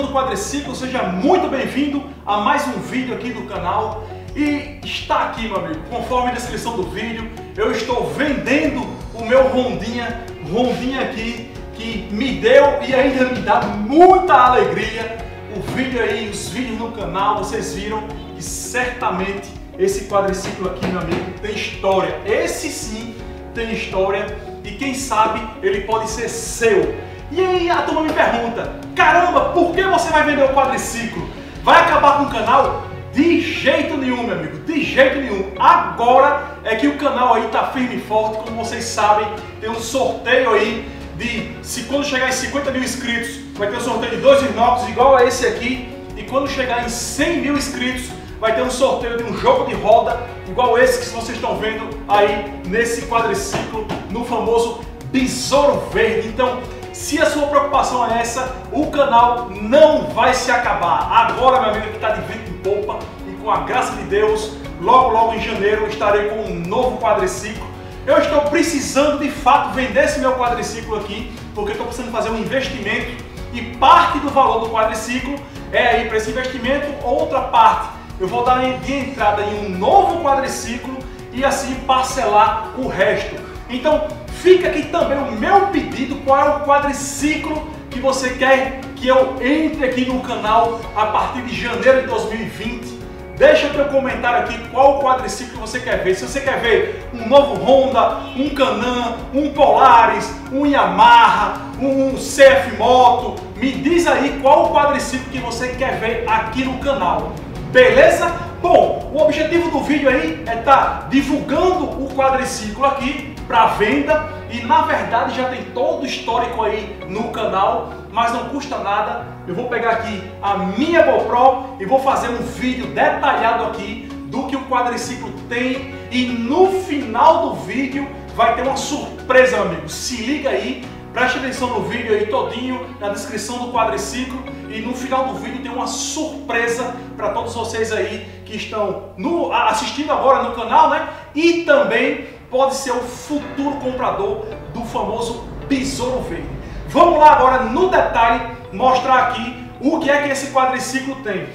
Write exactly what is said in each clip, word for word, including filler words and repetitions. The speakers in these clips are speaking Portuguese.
Turma do Quadriciclo, seja muito bem-vindo a mais um vídeo aqui do canal. E está aqui, meu amigo, conforme a descrição do vídeo, eu estou vendendo o meu Rondinha, Rondinha aqui, que me deu e ainda me dá muita alegria. O vídeo aí, os vídeos no canal, vocês viram que certamente esse quadriciclo aqui, meu amigo, tem história. Esse sim tem história e quem sabe ele pode ser seu. E aí a turma me pergunta, caramba, por que você vai vender o quadriciclo? Vai acabar com o canal? De jeito nenhum, meu amigo, de jeito nenhum. Agora é que o canal aí tá firme e forte, como vocês sabem, tem um sorteio aí de, se quando chegar em cinquenta mil inscritos, vai ter um sorteio de dois inox igual a esse aqui, e quando chegar em cem mil inscritos, vai ter um sorteio de um jogo de roda igual esse que vocês estão vendo aí nesse quadriciclo, no famoso Besouro Verde. Então, se a sua preocupação é essa, o canal não vai se acabar. Agora, meu amigo, que está de vento em popa, e com a graça de Deus, logo logo em janeiro eu estarei com um novo quadriciclo. Eu estou precisando de fato vender esse meu quadriciclo aqui, porque estou precisando fazer um investimento e parte do valor do quadriciclo é aí para esse investimento. Outra parte eu vou dar de entrada em um novo quadriciclo e assim parcelar o resto. Então, fica aqui também o meu pedido, qual é o quadriciclo que você quer que eu entre aqui no canal a partir de janeiro de dois mil e vinte. Deixa teu comentário aqui qual o quadriciclo que você quer ver. Se você quer ver um novo Honda, um Canam, um Polaris, um Yamaha, um CFMoto, me diz aí qual o quadriciclo que você quer ver aqui no canal. Beleza? Bom, o objetivo do vídeo aí é estar divulgando o quadriciclo aqui para venda e na verdade já tem todo o histórico aí no canal, mas não custa nada. Eu vou pegar aqui a minha GoPro e vou fazer um vídeo detalhado aqui do que o quadriciclo tem e no final do vídeo vai ter uma surpresa, meu amigo. Se liga aí, preste atenção no vídeo aí todinho, na descrição do quadriciclo e no final do vídeo tem uma surpresa para todos vocês aí que estão no, assistindo agora no canal, né? E também pode ser o futuro comprador do famoso Besouro Verde. Vamos lá agora no detalhe mostrar aqui o que é que esse quadriciclo tem.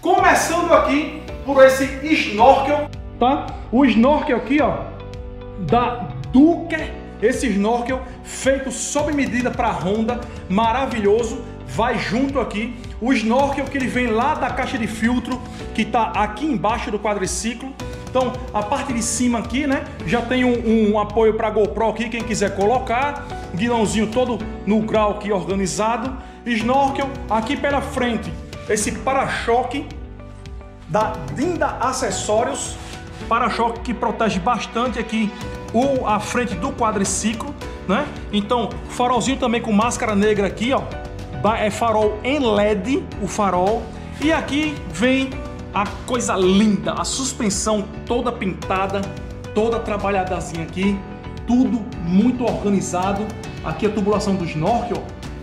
Começando aqui por esse snorkel, tá? O snorkel aqui, ó, da Duker, esse snorkel feito sob medida para Honda, maravilhoso. Vai junto aqui o snorkel que ele vem lá da caixa de filtro que está aqui embaixo do quadriciclo. Então, a parte de cima aqui, né, já tem um, um apoio para GoPro aqui, quem quiser colocar, guidãozinho todo no grau aqui organizado, snorkel, aqui pela frente, esse para-choque da Dinda Acessórios, para-choque que protege bastante aqui o, a frente do quadriciclo, né? Então, farolzinho também com máscara negra aqui, ó, é farol em L E D, o farol, e aqui vem a coisa linda, a suspensão toda pintada, toda trabalhadazinha aqui, tudo muito organizado. Aqui a tubulação do snorkel,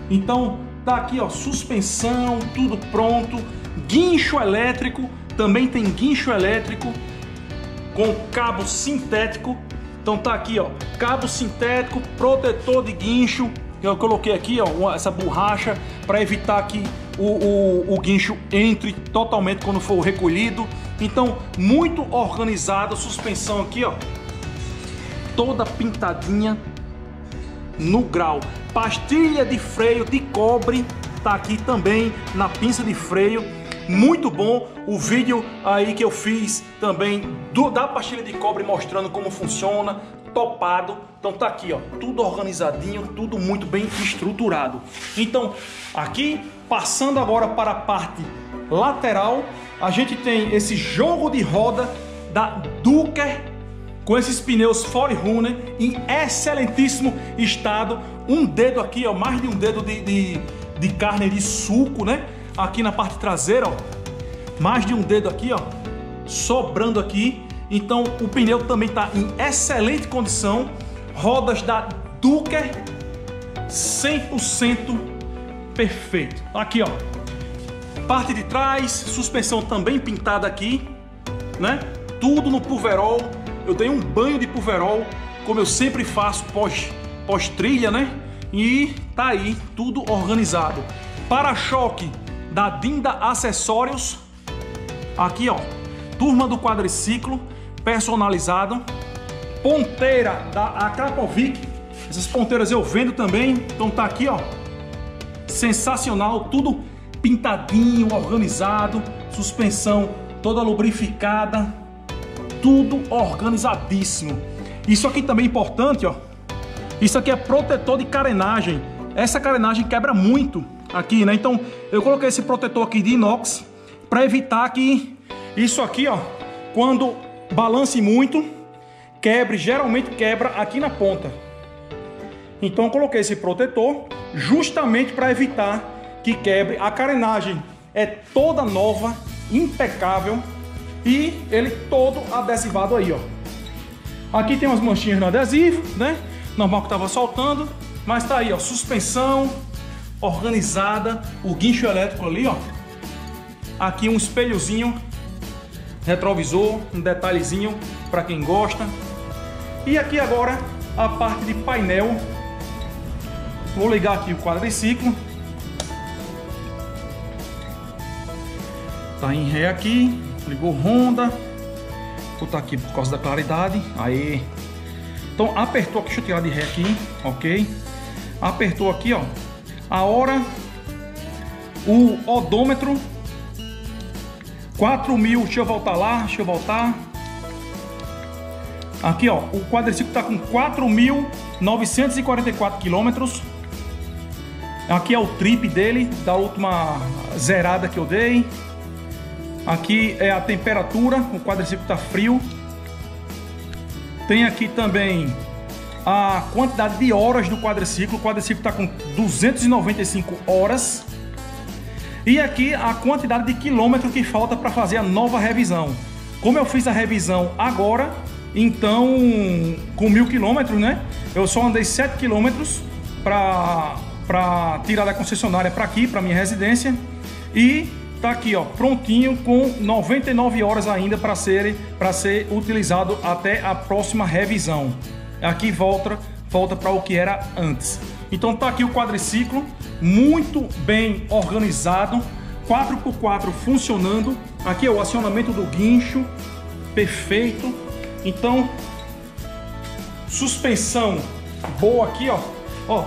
então tá aqui, ó, suspensão, tudo pronto, guincho elétrico, também tem guincho elétrico com cabo sintético, então tá aqui, ó, cabo sintético, protetor de guincho, eu coloquei aqui, ó, essa borracha para evitar que O, o, o guincho entre totalmente quando for recolhido. Então, muito organizado. Suspensão aqui, ó, toda pintadinha no grau. Pastilha de freio de cobre tá aqui também na pinça de freio. Muito bom o vídeo aí que eu fiz também do, da pastilha de cobre mostrando como funciona. Topado. Então tá aqui, ó, tudo organizadinho, tudo muito bem estruturado. Então aqui, passando agora para a parte lateral, a gente tem esse jogo de roda da Duker com esses pneus Foreruner em excelentíssimo estado. Um dedo aqui, ó, mais de um dedo de, de, de carne de suco, né? Aqui na parte traseira, ó, mais de um dedo aqui, ó, sobrando aqui. Então o pneu também está em excelente condição, rodas da Duker cem por cento perfeito. Aqui, ó, parte de trás, suspensão também pintada aqui, né? Tudo no Pulveroil, eu dei um banho de Pulveroil, como eu sempre faço pós, pós trilha, né? E tá aí, tudo organizado. Para-choque da Dinda Acessórios. Aqui, ó, Turma do Quadriciclo, personalizado. Ponteira da Akrapovic. Essas ponteiras eu vendo também. Então tá aqui, ó, sensacional, tudo pintadinho, organizado. Suspensão toda lubrificada, tudo organizadíssimo. Isso aqui também é importante, ó. Isso aqui é protetor de carenagem. Essa carenagem quebra muito aqui, né? Então eu coloquei esse protetor aqui de inox para evitar que isso aqui, ó, quando balance muito, quebre. Geralmente quebra aqui na ponta. Então eu coloquei esse protetor justamente para evitar que quebre. A carenagem é toda nova, impecável, e ele todo adesivado aí, ó. Aqui tem umas manchinhas no adesivo, né? Normal que tava soltando, mas tá aí, ó, suspensão organizada, o guincho elétrico ali, ó. Aqui um espelhozinho, retrovisor, um detalhezinho para quem gosta. E aqui agora a parte de painel. Vou ligar aqui o quadriciclo. Tá em ré aqui, ligou Honda. Vou botar aqui por causa da claridade. Aí. Então apertou aqui, deixa eu tirar de ré aqui, ok? Apertou aqui, ó, a hora, o odômetro, quatro mil, deixa eu voltar lá, deixa eu voltar. Aqui, ó, o quadriciclo tá com quatro mil novecentos e quarenta e quatro quilômetros. Aqui é o trip dele, da última zerada que eu dei. Aqui é a temperatura, o quadriciclo tá frio. Tem aqui também a quantidade de horas do quadriciclo. O quadriciclo está com duzentas e noventa e cinco horas. E aqui a quantidade de quilômetro que falta para fazer a nova revisão. Como eu fiz a revisão agora, então com mil quilômetros, né? Eu só andei sete quilômetros para tirar da concessionária para aqui, para minha residência. E tá aqui, ó, prontinho, com noventa e nove horas ainda para ser, para ser utilizado até a próxima revisão. Aqui volta volta para o que era antes. Então tá aqui o quadriciclo, muito bem organizado, quatro por quatro funcionando. Aqui é o acionamento do guincho, perfeito. Então, suspensão boa aqui, ó, ó,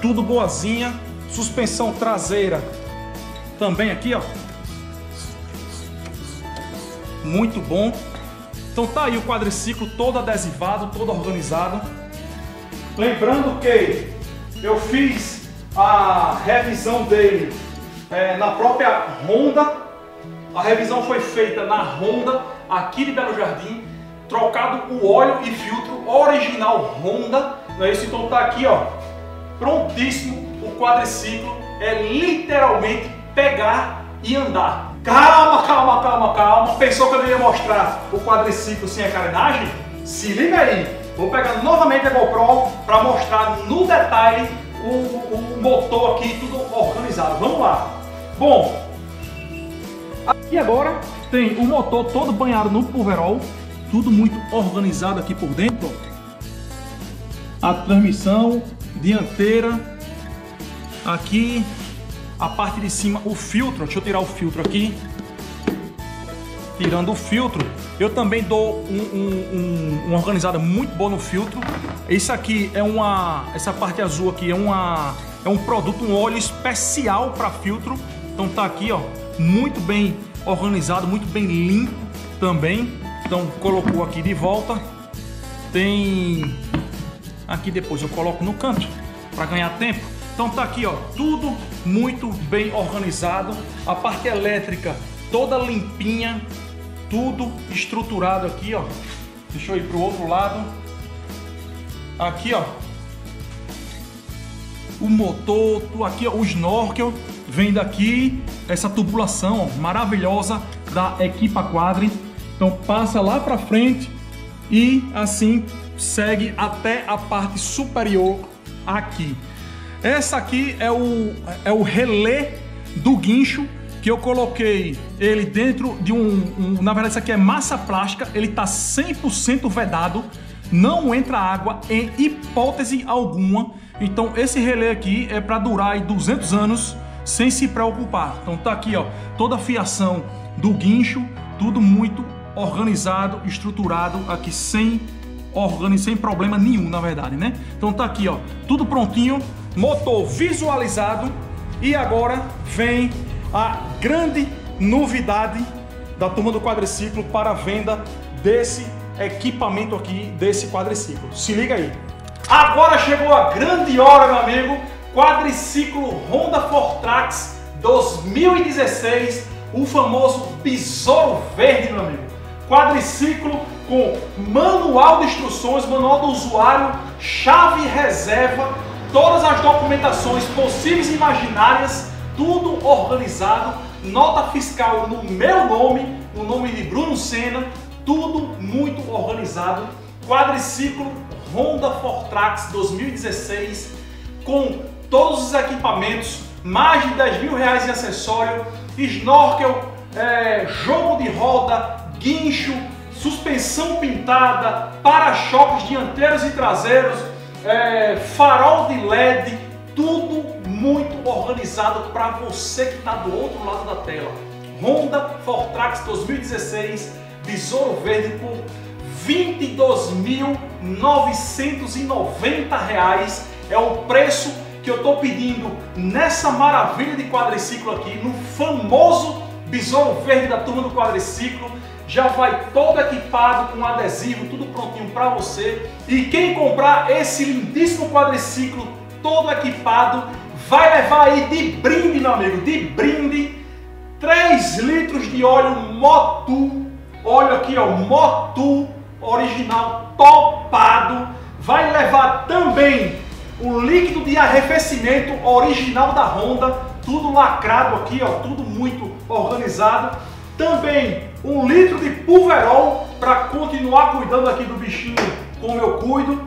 tudo boazinha. Suspensão traseira também aqui, ó, muito bom. Então tá aí o quadriciclo todo adesivado, todo organizado. Lembrando que eu fiz a revisão dele é, na própria Honda. A revisão foi feita na Honda aqui de Belo Jardim, trocado o óleo e filtro original Honda, não é isso? Então tá aqui, ó, prontíssimo. O quadriciclo é literalmente pegar e andar. Calma, calma, calma, calma. Pensou que eu não ia mostrar o quadriciclo sem a carenagem? Se liga aí. Vou pegar novamente a GoPro para mostrar no detalhe o, o motor aqui, tudo organizado. Vamos lá. Bom, aqui agora tem o motor todo banhado no Pulveroil. Tudo muito organizado aqui por dentro. A transmissão dianteira. Aqui... a parte de cima, o filtro, deixa eu tirar o filtro aqui. Tirando o filtro, eu também dou um, um, um, uma organizada muito boa no filtro. Isso aqui é uma, essa parte azul aqui é, uma, é um produto, um óleo especial para filtro. Então tá aqui, ó, muito bem organizado, muito bem limpo também. Então colocou aqui de volta. Tem aqui, depois eu coloco no canto para ganhar tempo. Então tá aqui, ó, tudo muito bem organizado. A parte elétrica toda limpinha, tudo estruturado aqui, ó. Deixa eu ir pro outro lado. Aqui, ó, o motor, aqui, ó, o snorkel vem daqui. Essa tubulação, ó, maravilhosa da Equipa Quadri. Então passa lá pra frente e assim segue até a parte superior aqui. Essa aqui é o, é o relé do guincho, que eu coloquei ele dentro de um, um... Na verdade, isso aqui é massa plástica, ele tá cem por cento vedado, não entra água em hipótese alguma. Então, esse relé aqui é para durar aí duzentos anos, sem se preocupar. Então tá aqui, ó, toda a fiação do guincho, tudo muito organizado, estruturado aqui, sem organiz... sem problema nenhum, na verdade, né? Então tá aqui, ó, tudo prontinho, motor visualizado. E agora vem a grande novidade da Turma do Quadriciclo para a venda desse equipamento aqui, desse quadriciclo. Se liga aí. Agora chegou a grande hora, meu amigo. Quadriciclo Honda Fortrax dois mil e dezesseis, o famoso Besouro Verde, meu amigo. Quadriciclo com manual de instruções, manual do usuário, chave reserva, todas as documentações possíveis e imaginárias, tudo organizado, nota fiscal no meu nome, o nome de Bruno Senna, tudo muito organizado. Quadriciclo Honda Fortrax dois mil e dezesseis, com todos os equipamentos, mais de dez mil reais em acessório, snorkel, é, jogo de roda, guincho, suspensão pintada, para-choques dianteiros e traseiros, é, farol de L E D, tudo muito organizado para você que está do outro lado da tela. Honda Fortrax dois mil e dezesseis, Besouro Verde, por vinte e dois mil novecentos e noventa reais. É o preço que eu estou pedindo nessa maravilha de quadriciclo aqui, no famoso Besouro Verde da Turma do Quadriciclo. Já vai todo equipado com adesivo, tudo prontinho para você. E quem comprar esse lindíssimo quadriciclo todo equipado vai levar aí de brinde, meu amigo, de brinde, três litros de óleo Motul. Óleo aqui, ó, Motul original topado. Vai levar também o líquido de arrefecimento original da Honda, tudo lacrado aqui, ó, tudo muito organizado. Também um litro de Pulveroil para continuar cuidando aqui do bichinho como eu cuido.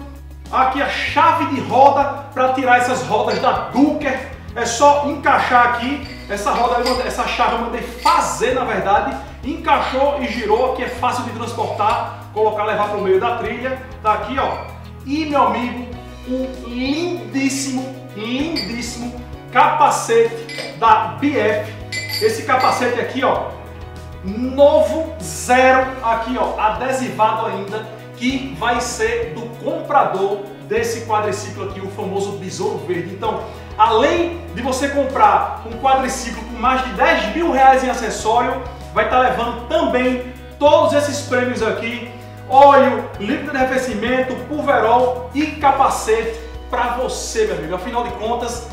Aqui a chave de roda para tirar essas rodas da Duker. É só encaixar aqui essa roda, essa chave eu mandei fazer, na verdade. Encaixou e girou, aqui é fácil de transportar, colocar, levar para o meio da trilha. Tá aqui, ó. E meu amigo, o lindíssimo, lindíssimo capacete da B F. Esse capacete aqui, ó, novo, zero, aqui ó, adesivado ainda, que vai ser do comprador desse quadriciclo aqui, o famoso Besouro Verde. Então, além de você comprar um quadriciclo com mais de dez mil reais em acessório, vai estar levando também todos esses prêmios aqui: óleo, líquido de arrefecimento, Pulveroil e capacete para você, meu amigo. Afinal de contas,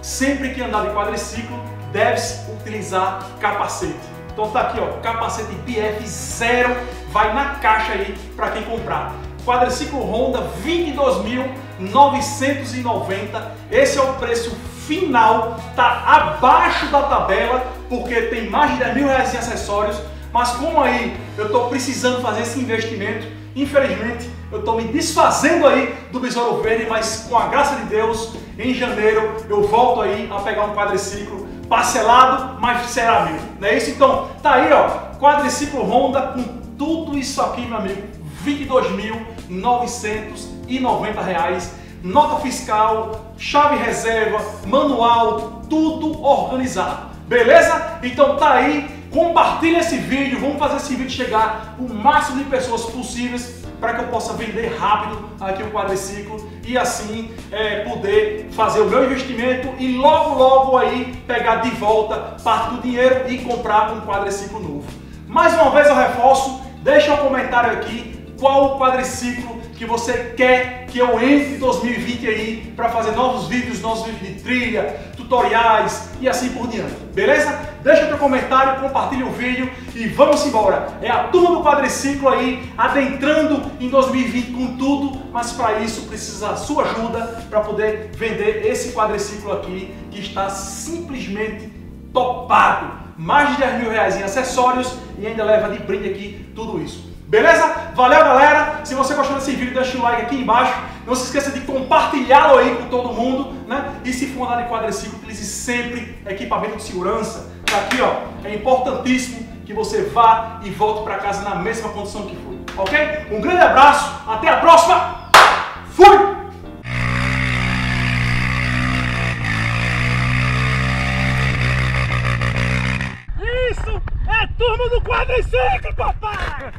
sempre que andar de quadriciclo, deve-se utilizar capacete. Então tá aqui, ó, capacete B F zero, vai na caixa aí para quem comprar. Quadriciclo Honda vinte e dois mil novecentos e noventa reais. Esse é o preço final, tá abaixo da tabela, porque tem mais de dez mil reais em acessórios. Mas como aí eu tô precisando fazer esse investimento, infelizmente eu tô me desfazendo aí do Besouro Verde, mas com a graça de Deus, em janeiro eu volto aí a pegar um quadriciclo parcelado, mas será meu, não é isso? Então tá aí, ó, quadriciclo Honda com tudo isso aqui, meu amigo, vinte e dois mil novecentos e noventa reais, nota fiscal, chave reserva, manual, tudo organizado, beleza? Então tá aí, compartilha esse vídeo, vamos fazer esse vídeo chegar o máximo de pessoas possíveis para que eu possa vender rápido aqui o quadriciclo e assim é, poder fazer o meu investimento e logo logo aí pegar de volta parte do dinheiro e comprar um quadriciclo novo. Mais uma vez eu reforço, deixa um comentário aqui qual o quadriciclo que você quer que eu entre em dois mil e vinte aí para fazer novos vídeos, novos vídeos de trilha, tutoriais e assim por diante, beleza? Deixa teu comentário, compartilha o vídeo e vamos embora. É a Turma do Quadriciclo aí, adentrando em dois mil e vinte com tudo, mas para isso precisa da sua ajuda para poder vender esse quadriciclo aqui que está simplesmente topado. Mais de dez mil reais em acessórios e ainda leva de brinde aqui tudo isso. Beleza? Valeu, galera! Se você gostou desse vídeo, deixa o like aqui embaixo. Não se esqueça de compartilhá-lo aí com todo mundo, né? E se for andar de quadriciclo, utilize sempre equipamento de segurança. Tá aqui, ó. É importantíssimo que você vá e volte para casa na mesma condição que foi, ok? Um grande abraço, até a próxima! Fui! do Quadriciclo, papai!